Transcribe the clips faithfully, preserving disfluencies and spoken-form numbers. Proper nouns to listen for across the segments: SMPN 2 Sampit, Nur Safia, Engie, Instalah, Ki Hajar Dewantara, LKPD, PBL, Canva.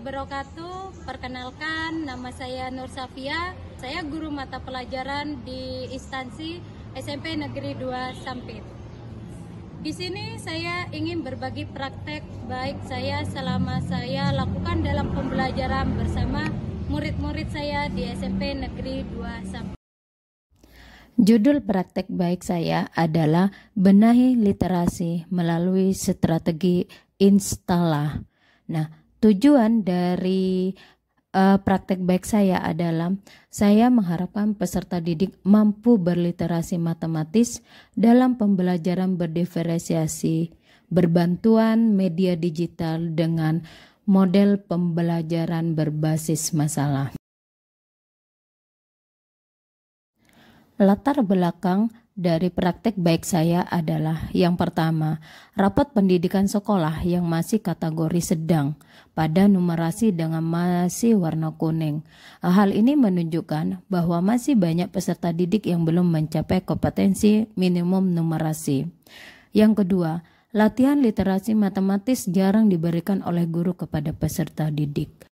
wabarakatuh. Perkenalkan, nama saya Nur Safia. Saya guru mata pelajaran di instansi S M P Negeri dua Sampit. Di sini saya ingin berbagi praktek baik saya selama saya lakukan dalam pembelajaran bersama murid-murid saya di S M P Negeri dua Sampit. Judul praktek baik saya adalah benahi literasi melalui strategi Instalah. Nah, tujuan dari uh, praktek baik saya adalah saya mengharapkan peserta didik mampu berliterasi matematis dalam pembelajaran berdiferensiasi, berbantuan media digital dengan model pembelajaran berbasis masalah. Latar belakang dari praktek baik saya adalah yang pertama, rapat pendidikan sekolah yang masih kategori sedang pada numerasi dengan masih warna kuning. Hal ini menunjukkan bahwa masih banyak peserta didik yang belum mencapai kompetensi minimum numerasi. Yang kedua, latihan literasi matematis jarang diberikan oleh guru kepada peserta didik.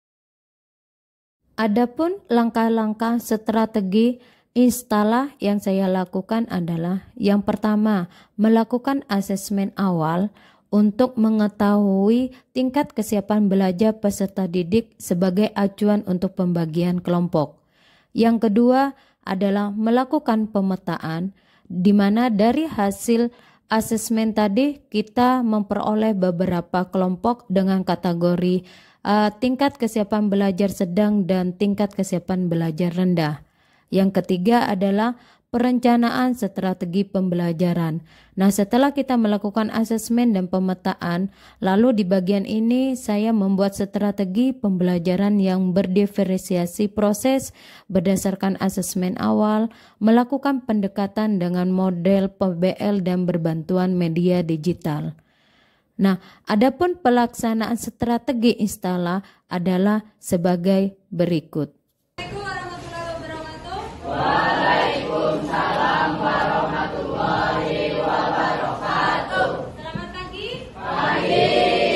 Adapun langkah-langkah strategi Instalah yang saya lakukan adalah yang pertama, melakukan asesmen awal untuk mengetahui tingkat kesiapan belajar peserta didik sebagai acuan untuk pembagian kelompok. Yang kedua adalah melakukan pemetaan, di mana dari hasil asesmen tadi kita memperoleh beberapa kelompok dengan kategori uh, tingkat kesiapan belajar sedang dan tingkat kesiapan belajar rendah. Yang ketiga adalah perencanaan strategi pembelajaran. Nah, setelah kita melakukan asesmen dan pemetaan, lalu di bagian ini saya membuat strategi pembelajaran yang berdiferensiasi proses berdasarkan asesmen awal, melakukan pendekatan dengan model P B L dan berbantuan media digital. Nah, adapun pelaksanaan strategi Instalah adalah sebagai berikut. Waalaikumsalam warahmatullahi wabarakatuh. Selamat pagi. Pagi.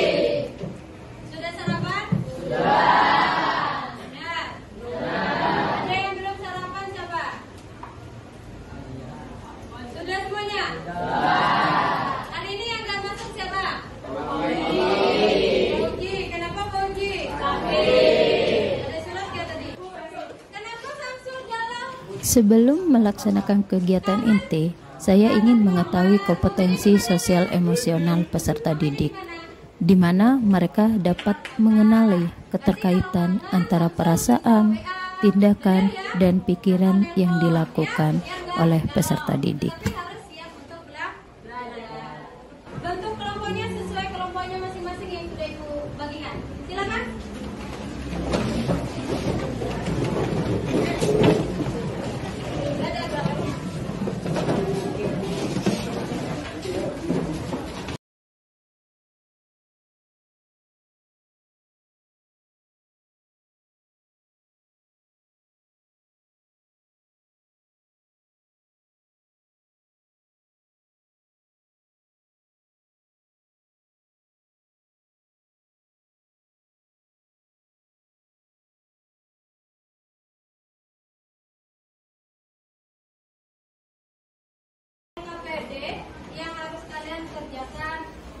Sudah sarapan? Sudah. Sudah. Sudah. Ada yang belum sarapan coba? Sudah semuanya? Sudah. Hari ini yang gak masuk siapa? Ponji. Ponji. Kenapa Ponji? Kami. Sebelum melaksanakan kegiatan inti, saya ingin mengetahui kompetensi sosial emosional peserta didik, di mana mereka dapat mengenali keterkaitan antara perasaan, tindakan, dan pikiran yang dilakukan oleh peserta didik. Bentuk kelompoknya sesuai kelompoknya masing-masing yang sudah Ibu bagikan. Silakan.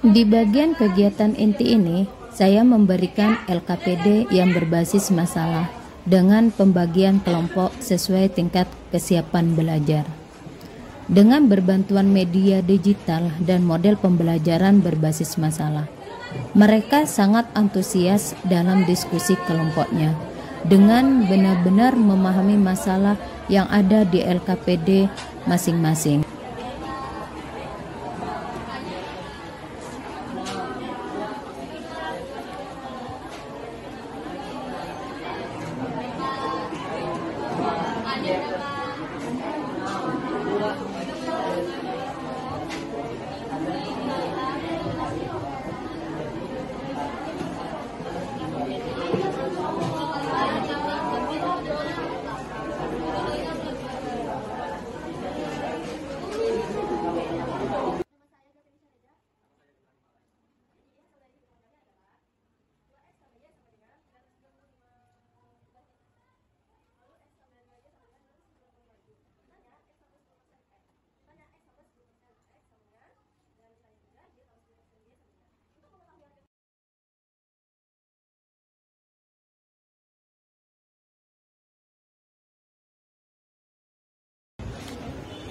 Di bagian kegiatan inti ini, saya memberikan L K P D yang berbasis masalah dengan pembagian kelompok sesuai tingkat kesiapan belajar. Dengan berbantuan media digital dan model pembelajaran berbasis masalah, mereka sangat antusias dalam diskusi kelompoknya dengan benar-benar memahami masalah yang ada di L K P D masing-masing.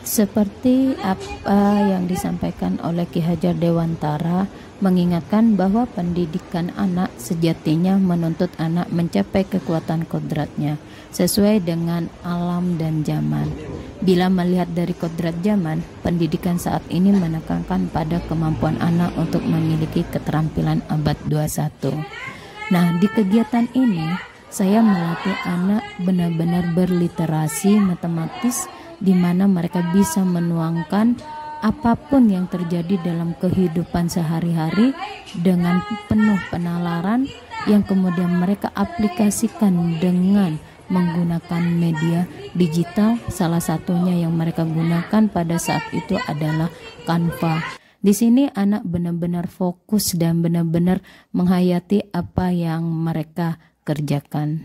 Seperti apa yang disampaikan oleh Ki Hajar Dewantara, mengingatkan bahwa pendidikan anak sejatinya menuntut anak mencapai kekuatan kodratnya sesuai dengan alam dan zaman. Bila melihat dari kodrat zaman, pendidikan saat ini menekankan pada kemampuan anak untuk memiliki keterampilan abad dua puluh satu. Nah, di kegiatan ini saya melatih anak benar-benar berliterasi matematis, di mana mereka bisa menuangkan apapun yang terjadi dalam kehidupan sehari-hari dengan penuh penalaran yang kemudian mereka aplikasikan dengan menggunakan media digital. Salah satunya yang mereka gunakan pada saat itu adalah Canva. Di sini anak benar-benar fokus dan benar-benar menghayati apa yang mereka kerjakan.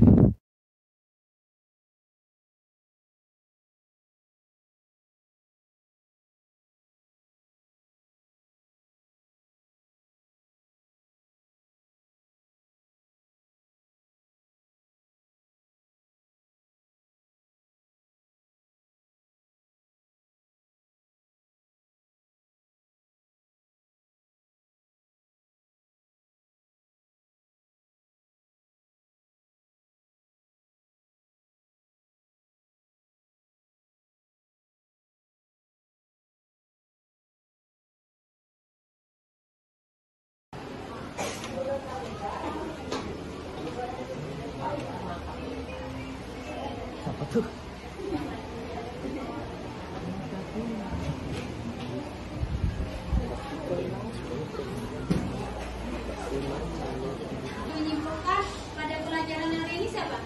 Menyimpulkan pada pelajaran hari ini siapa?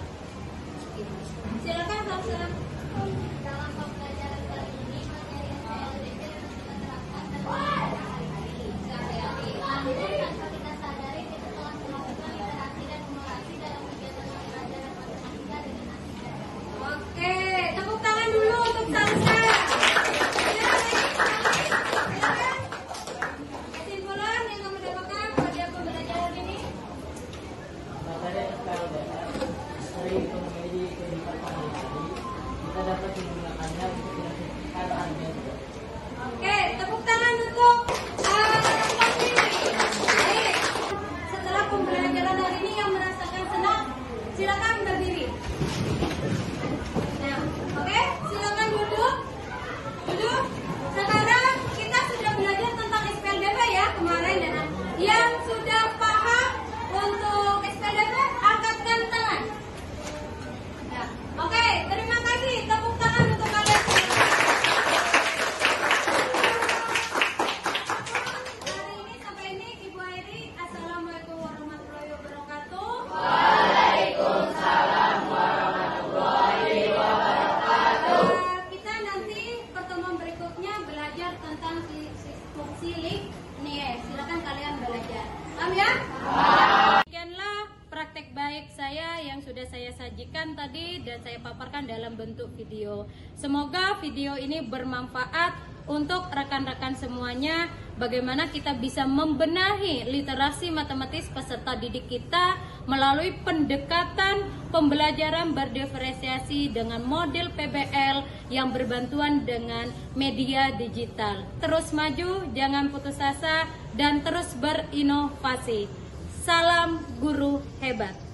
Silakan Pak. Dalam pelajaran kali ini materi yang saya berikan menerapkan tentang sehari-hari. Tanpa kita sadari kita telah melakukan interaksi dan komunikasi dalam kegiatan pelajaran matematika dengan anak. Oke, tepuk tangan dulu untuk Sansa. Tadi dan saya paparkan dalam bentuk video. Semoga video ini bermanfaat untuk rekan-rekan semuanya, bagaimana kita bisa membenahi literasi matematis peserta didik kita melalui pendekatan pembelajaran berdiferensiasi dengan model P B L yang berbantuan dengan media digital. Terus maju, jangan putus asa, dan terus berinovasi. Salam guru hebat.